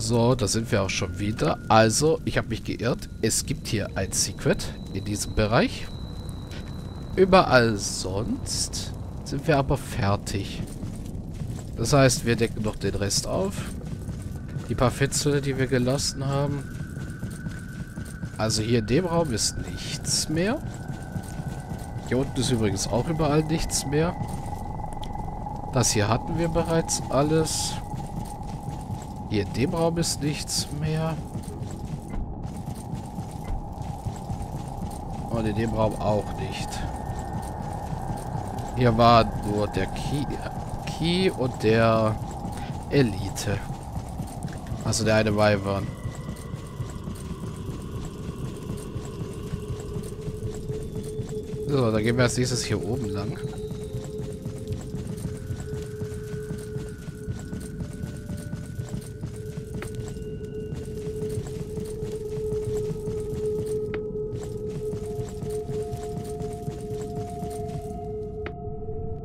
So, da sind wir auch schon wieder. Also, ich habe mich geirrt. Es gibt hier ein Secret in diesem Bereich. Überall sonst sind wir aber fertig. Das heißt, wir decken noch den Rest auf. Die paar Fetzel, die wir gelassen haben. Also hier in dem Raum ist nichts mehr. Hier unten ist übrigens auch überall nichts mehr. Das hier hatten wir bereits alles. Hier in dem Raum ist nichts mehr. Und in dem Raum auch nicht. Hier war nur der Key und der Elite. Also der eine Weibern. So, dann gehen wir als nächstes hier oben lang.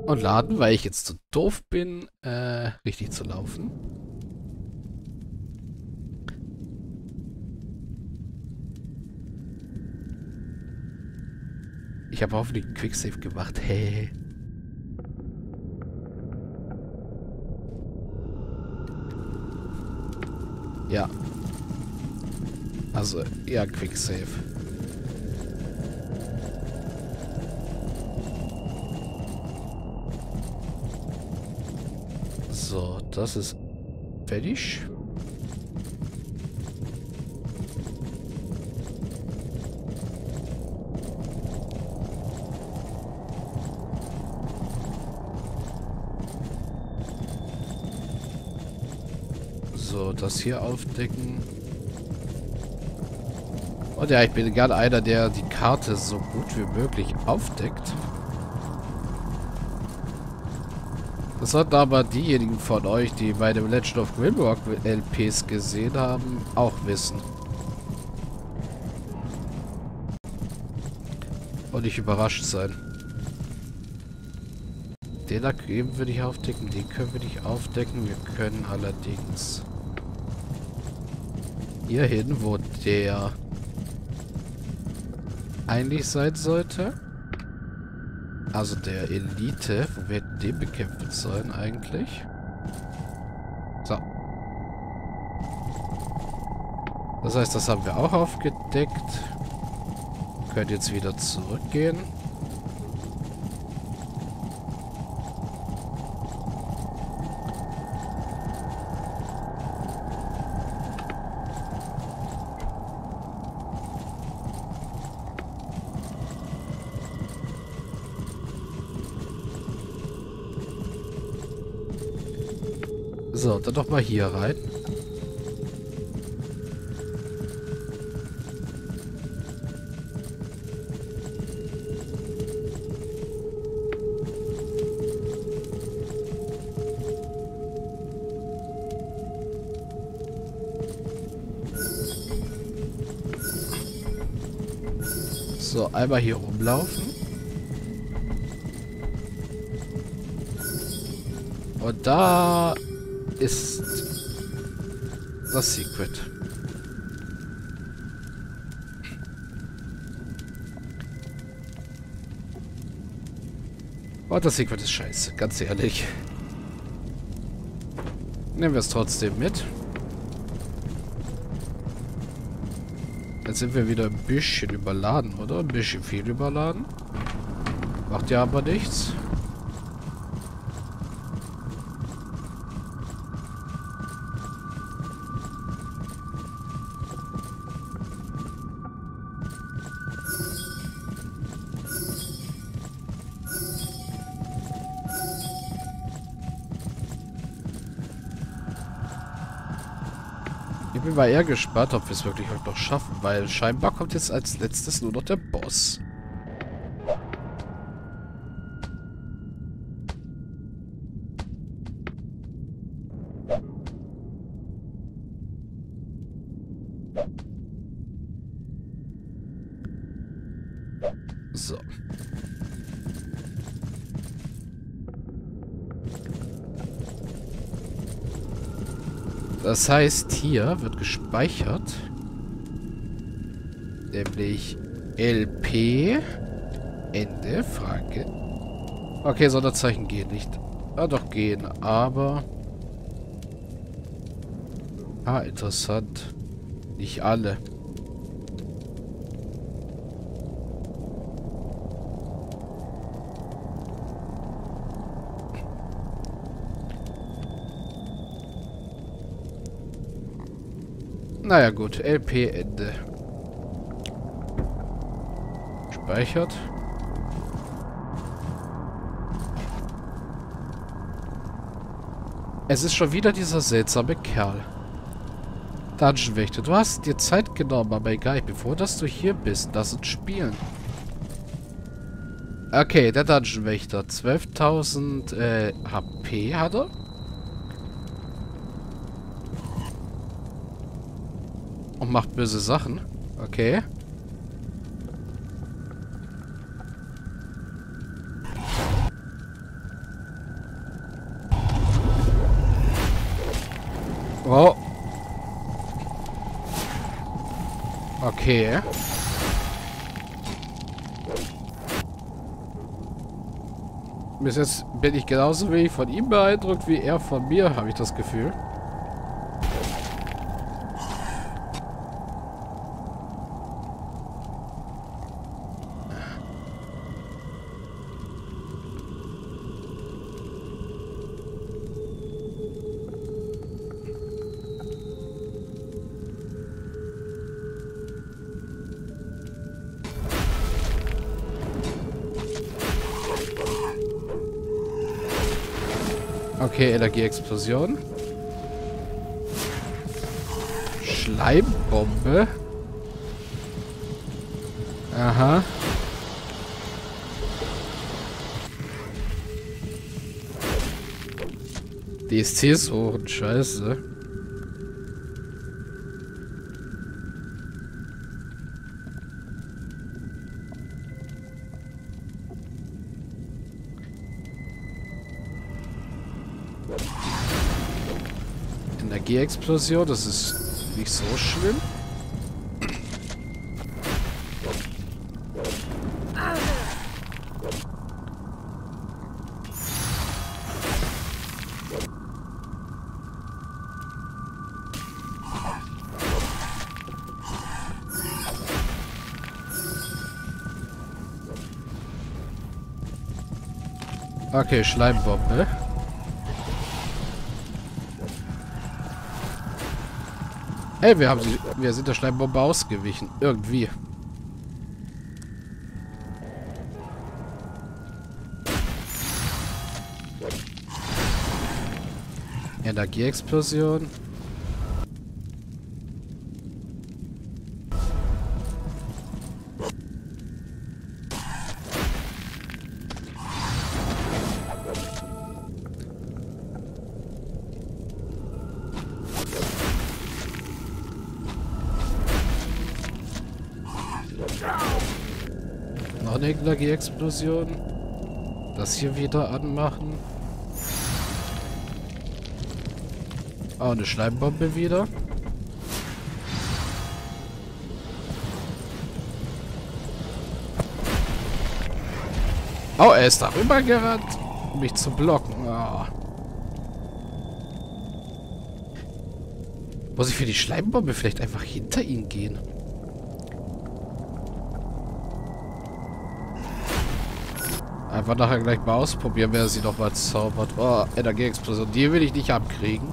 Und laden, weil ich jetzt zu doof bin, richtig zu laufen. Ich habe hoffentlich einen Quicksave gemacht. Hey. Ja. Also, ja, Quicksave. So, das ist fertig. So, das hier aufdecken. Und ja, ich bin gerne einer, der die Karte so gut wie möglich aufdeckt. Das sollten aber diejenigen von euch, die bei dem Legend of Grimrock LPs gesehen haben, auch wissen. Und nicht überrascht sein. Den da eben würde ich aufdecken, den können wir nicht aufdecken. Wir können allerdings hier hin, wo der eigentlich sein sollte. Also der Elite, wo wir den bekämpfen sollen eigentlich. So. Das heißt, das haben wir auch aufgedeckt. Könnt jetzt wieder zurückgehen. So, dann doch mal hier rein. So, einmal hier rumlaufen. Und da ist das Secret. Oh, das Secret ist scheiße, ganz ehrlich. Nehmen wir es trotzdem mit. Jetzt sind wir wieder ein bisschen überladen, oder? Ein bisschen viel überladen. Macht ja aber nichts. War eher gespannt, ob wir es wirklich heute noch schaffen, weil scheinbar kommt jetzt als letztes nur noch der Boss. So. Das heißt, hier wird gespeichert. Nämlich LP. Ende. Frage. Okay, Sonderzeichen gehen nicht. Ah, doch gehen, aber... Ah, interessant. Nicht alle. Naja gut, LP Ende. Speichert. Es ist schon wieder dieser seltsame Kerl. Dungeonwächter, du hast dir Zeit genommen, aber egal, bevor dass du hier bist, lass uns spielen. Okay, der Dungeonwächter. 12.000 HP hat er. Und macht böse Sachen. Okay. Oh. Okay. Bis jetzt bin ich genauso wenig von ihm beeindruckt wie er von mir, habe ich das Gefühl. Okay, Energieexplosion. Schleimbombe. Aha. DSCs hoch, scheiße. Energieexplosion, das ist nicht so schlimm. Okay, Schleimbombe. Hey, wir sind der Schleimbombe ausgewichen. Irgendwie. Energieexplosion. Noch eine Energieexplosion. Das hier wieder anmachen. Ah, eine Schleimbombe wieder. Oh, er ist darüber gerannt, um mich zu blocken. Oh. Muss ich für die Schleimbombe vielleicht einfach hinter ihn gehen? Einfach nachher gleich mal ausprobieren, wer sie nochmal zaubert. Oh, Energieexplosion. Die will ich nicht abkriegen.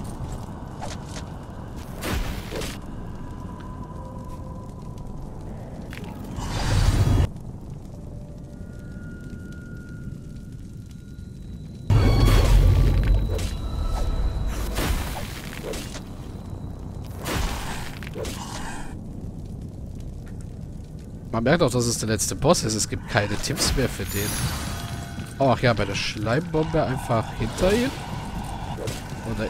Man merkt auch, dass es der letzte Boss ist. Es gibt keine Tipps mehr für den. Ach ja, bei der Schleimbombe einfach hinter ihm. Oder...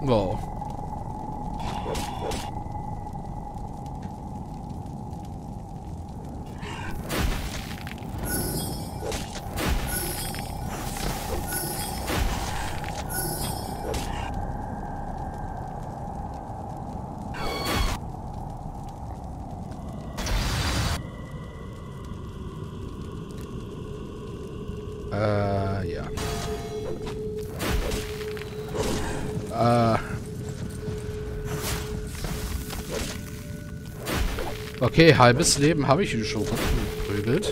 Wow. Okay, halbes Leben habe ich schon geprügelt.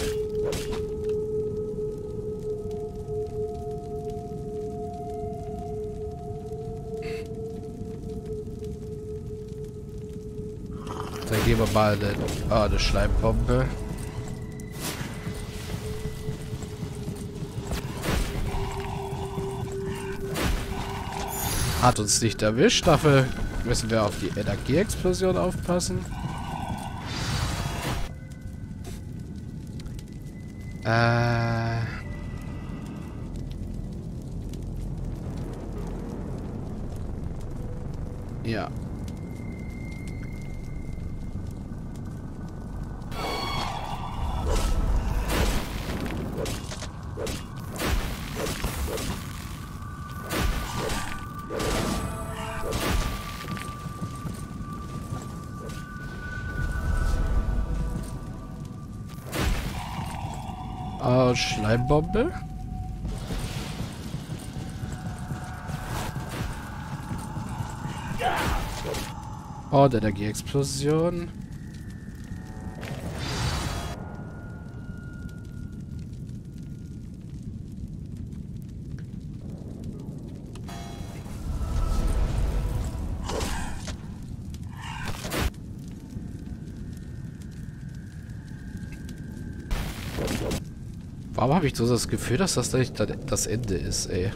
Dann gehen wir mal eine, eine Schleimbombe. Hat uns nicht erwischt, dafür müssen wir auf die Energieexplosion aufpassen. Ja. Schleimbombe. Oh, der Energieexplosion. Warum habe ich so das Gefühl, dass das nicht das Ende ist, ey?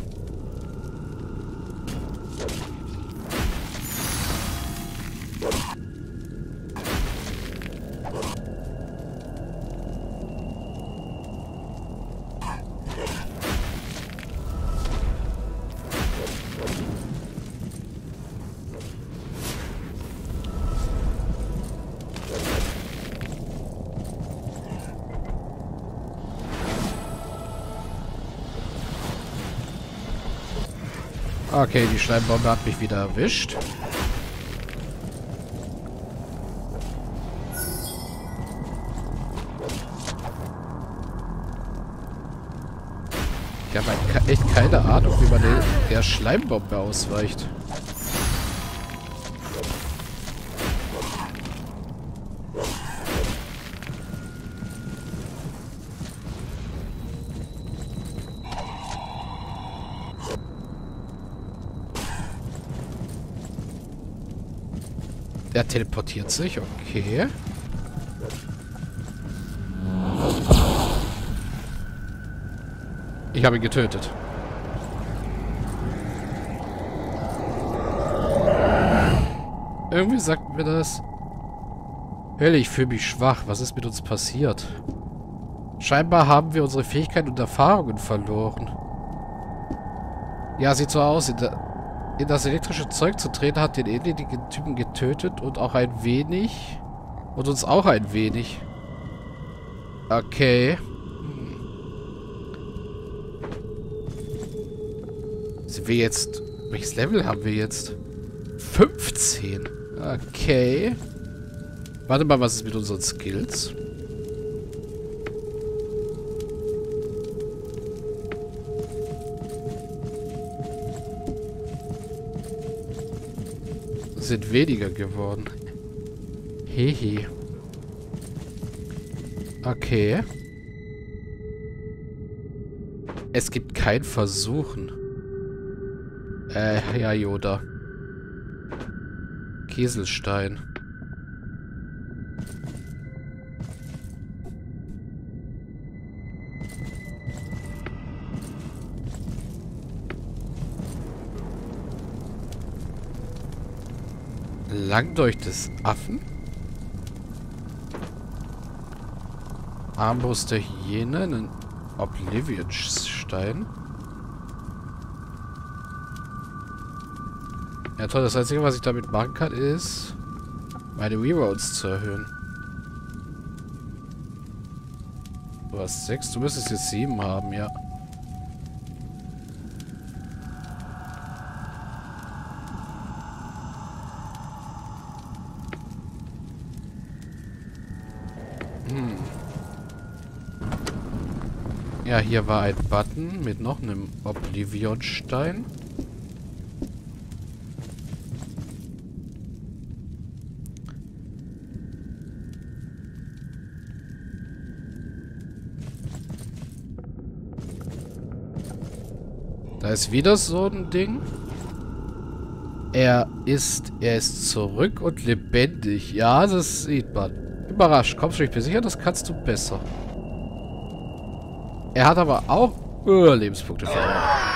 Okay, die Schleimbombe hat mich wieder erwischt. Ich habe echt keine Ahnung, wie man der Schleimbombe ausweicht. Der teleportiert sich, okay. Ich habe ihn getötet. Irgendwie sagt mir das... Hölle, ich fühle mich schwach. Was ist mit uns passiert? Scheinbar haben wir unsere Fähigkeiten und Erfahrungen verloren. Ja, sieht so aus. In das elektrische Zeug zu treten, hat den ähnlichen Typen getötet und auch ein wenig. Und uns auch ein wenig. Okay. Sind wir jetzt... Welches Level haben wir jetzt? 15. Okay. Warte mal, was ist mit unseren Skills? Sind weniger geworden. Hehe. Okay. Es gibt kein Versuchen. Ja, Yoda. Kieselstein. Langdolch des Affen. Armbrust der Hyäne, einen Oblivion-Stein. Ja toll, das Einzige, was ich damit machen kann, ist, meine Rerolls zu erhöhen. Du hast 6, du müsstest jetzt 7 haben, ja. Ja, hier war ein Button mit noch einem Oblivion-Stein. Da ist wieder so ein Ding. Er ist zurück und lebendig. Ja, das sieht man. Überrascht. Kommst du, ich bin sicher, das kannst du besser. Er hat aber auch Lebenspunkte verloren.